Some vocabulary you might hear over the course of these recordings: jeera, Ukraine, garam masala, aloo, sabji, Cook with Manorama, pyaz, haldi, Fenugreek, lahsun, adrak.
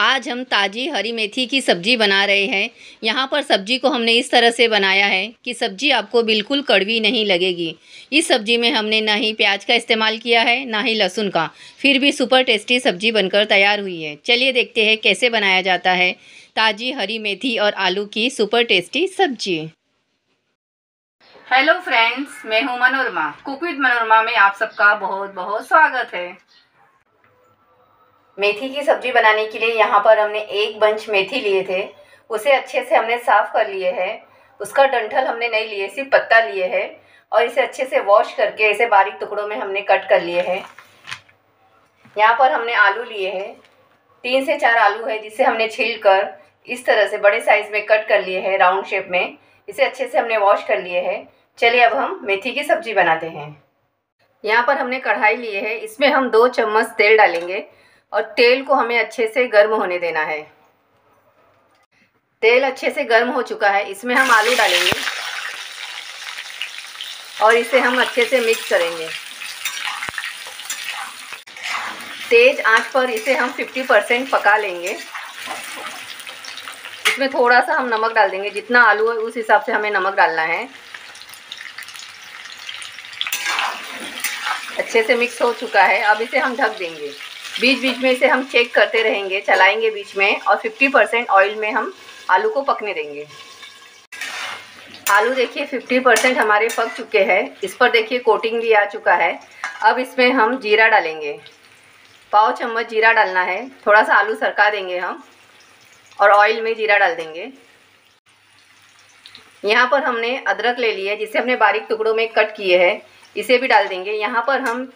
आज हम ताज़ी हरी मेथी की सब्ज़ी बना रहे हैं। यहाँ पर सब्ज़ी को हमने इस तरह से बनाया है कि सब्ज़ी आपको बिल्कुल कड़वी नहीं लगेगी। इस सब्ज़ी में हमने ना ही प्याज का इस्तेमाल किया है ना ही लहसुन का, फिर भी सुपर टेस्टी सब्ज़ी बनकर तैयार हुई है। चलिए देखते हैं कैसे बनाया जाता है ताज़ी हरी मेथी और आलू की सुपर टेस्टी सब्ज़ी। हेलो फ्रेंड्स, मैं हूँ मनोरमा। कुक विद मनोरमा में आप सबका बहुत बहुत स्वागत है। मेथी की सब्जी बनाने के लिए यहाँ पर हमने एक बंच मेथी लिए थे, उसे अच्छे से हमने साफ़ कर लिए है। उसका डंठल हमने नहीं लिए, सिर्फ पत्ता लिए है और इसे अच्छे से वॉश करके इसे बारीक टुकड़ों में हमने कट कर लिए है। यहाँ पर हमने आलू लिए हैं, 3 से 4 आलू है जिसे हमने छीलकर इस तरह से बड़े साइज़ में कट कर लिए है, राउंड शेप में। इसे अच्छे से हमने वॉश कर लिए है। चलिए अब हम मेथी की सब्जी बनाते हैं। यहाँ पर हमने कढ़ाई लिए है, इसमें हम 2 चम्मच तेल डालेंगे और तेल को हमें अच्छे से गर्म होने देना है। तेल अच्छे से गर्म हो चुका है, इसमें हम आलू डालेंगे और इसे हम अच्छे से मिक्स करेंगे। तेज आंच पर इसे हम 50% पका लेंगे। इसमें थोड़ा सा हम नमक डाल देंगे, जितना आलू है उस हिसाब से हमें नमक डालना है। अच्छे से मिक्स हो चुका है, अब इसे हम ढक देंगे। बीच बीच में इसे हम चेक करते रहेंगे, चलाएंगे बीच में, और 50% ऑयल में हम आलू को पकने देंगे। आलू देखिए 50% हमारे पक चुके हैं, इस पर देखिए कोटिंग भी आ चुका है। अब इसमें हम जीरा डालेंगे, 1/4 चम्मच जीरा डालना है। थोड़ा सा आलू सरका देंगे हम और ऑयल में जीरा डाल देंगे। यहाँ पर हमने अदरक ले लिया है जिसे हमने बारीक टुकड़ों में कट किए है, इसे भी डाल देंगे। यहाँ पर हम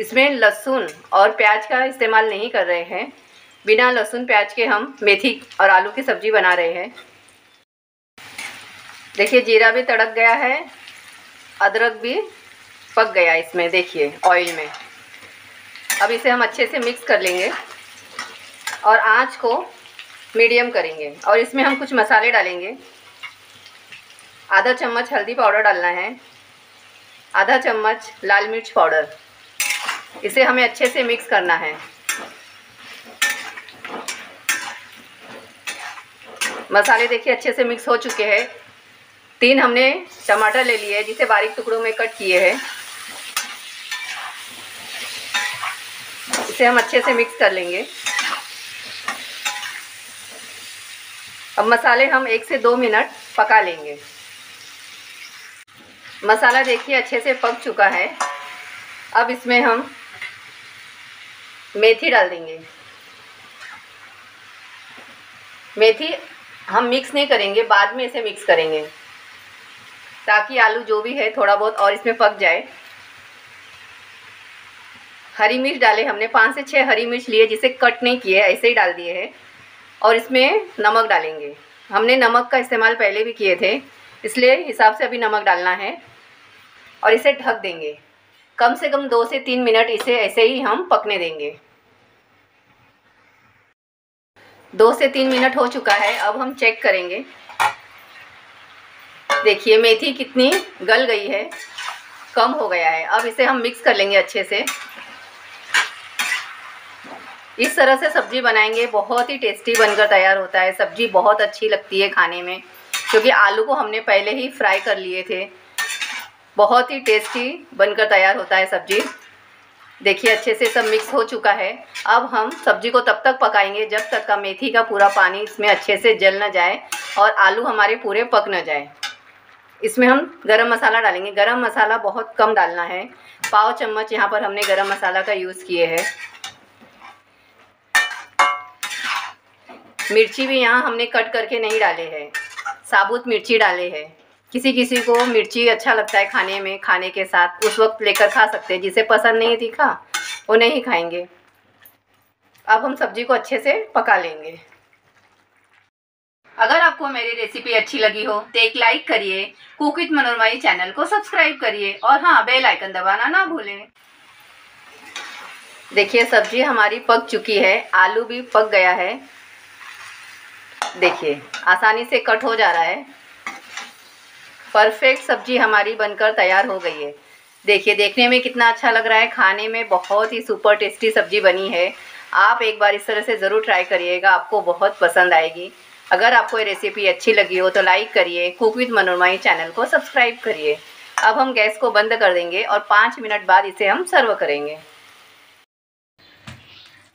इसमें लहसुन और प्याज का इस्तेमाल नहीं कर रहे हैं, बिना लहसुन प्याज के हम मेथी और आलू की सब्ज़ी बना रहे हैं। देखिए जीरा भी तड़क गया है, अदरक भी पक गया इसमें, देखिए ऑयल में। अब इसे हम अच्छे से मिक्स कर लेंगे और आंच को मीडियम करेंगे और इसमें हम कुछ मसाले डालेंगे। 1/2 चम्मच हल्दी पाउडर डालना है, 1/2 चम्मच लाल मिर्च पाउडर। इसे हमें अच्छे से मिक्स करना है। मसाले देखिए अच्छे से मिक्स हो चुके हैं। 3 हमने टमाटर ले लिए जिसे बारीक टुकड़ों में कट किए हैं, इसे हम अच्छे से मिक्स कर लेंगे। अब मसाले हम 1 से 2 मिनट पका लेंगे। मसाला देखिए अच्छे से पक चुका है। अब इसमें हम मेथी डाल देंगे। मेथी हम मिक्स नहीं करेंगे, बाद में इसे मिक्स करेंगे ताकि आलू जो भी है थोड़ा बहुत और इसमें पक जाए। हरी मिर्च डाले हमने, 5 से 6 हरी मिर्च लिए जिसे कट नहीं किए, ऐसे ही डाल दिए हैं। और इसमें नमक डालेंगे, हमने नमक का इस्तेमाल पहले भी किए थे इसलिए हिसाब से अभी नमक डालना है। और इसे ढक देंगे, कम से कम 2 से 3 मिनट इसे ऐसे ही हम पकने देंगे। 2 से 3 मिनट हो चुका है, अब हम चेक करेंगे। देखिए मेथी कितनी गल गई है, कम हो गया है। अब इसे हम मिक्स कर लेंगे अच्छे से। इस तरह से सब्ज़ी बनाएंगे, बहुत ही टेस्टी बनकर तैयार होता है। सब्ज़ी बहुत अच्छी लगती है खाने में, क्योंकि आलू को हमने पहले ही फ्राई कर लिए थे। बहुत ही टेस्टी बनकर तैयार होता है सब्ज़ी। देखिए अच्छे से सब मिक्स हो चुका है। अब हम सब्ज़ी को तब तक पकाएंगे जब तक का मेथी का पूरा पानी इसमें अच्छे से जल ना जाए और आलू हमारे पूरे पक ना जाए। इसमें हम गरम मसाला डालेंगे। गरम मसाला बहुत कम डालना है, 1/4 चम्मच यहाँ पर हमने गरम मसाला का यूज़ किए है। मिर्ची भी यहाँ हमने कट करके नहीं डाले हैं, साबुत मिर्ची डाले हैं। किसी किसी को मिर्ची अच्छा लगता है खाने में, खाने के साथ उस वक्त लेकर खा सकते हैं। जिसे पसंद नहीं तीखा वो नहीं खाएंगे। अब हम सब्जी को अच्छे से पका लेंगे। अगर आपको मेरी रेसिपी अच्छी लगी हो तो एक लाइक करिए, कुक विद मनोरमा चैनल को सब्सक्राइब करिए और हाँ, बेल आइकन दबाना ना भूलें। देखिए सब्जी हमारी पक चुकी है, आलू भी पक गया है, देखिए आसानी से कट हो जा रहा है। परफेक्ट सब्ज़ी हमारी बनकर तैयार हो गई है। देखिए देखने में कितना अच्छा लग रहा है, खाने में बहुत ही सुपर टेस्टी सब्ज़ी बनी है। आप एक बार इस तरह से ज़रूर ट्राई करिएगा, आपको बहुत पसंद आएगी। अगर आपको ये रेसिपी अच्छी लगी हो तो लाइक करिए, कुक विद मनोरमा चैनल को सब्सक्राइब करिए। अब हम गैस को बंद कर देंगे और 5 मिनट बाद इसे हम सर्व करेंगे।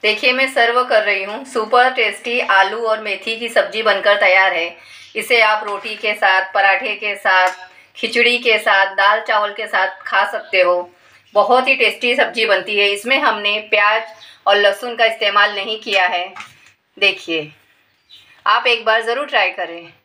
देखिए मैं सर्व कर रही हूँ। सुपर टेस्टी आलू और मेथी की सब्जी बनकर तैयार है। इसे आप रोटी के साथ, पराठे के साथ, खिचड़ी के साथ, दाल चावल के साथ खा सकते हो। बहुत ही टेस्टी सब्जी बनती है। इसमें हमने प्याज और लहसुन का इस्तेमाल नहीं किया है। देखिए आप एक बार ज़रूर ट्राई करें।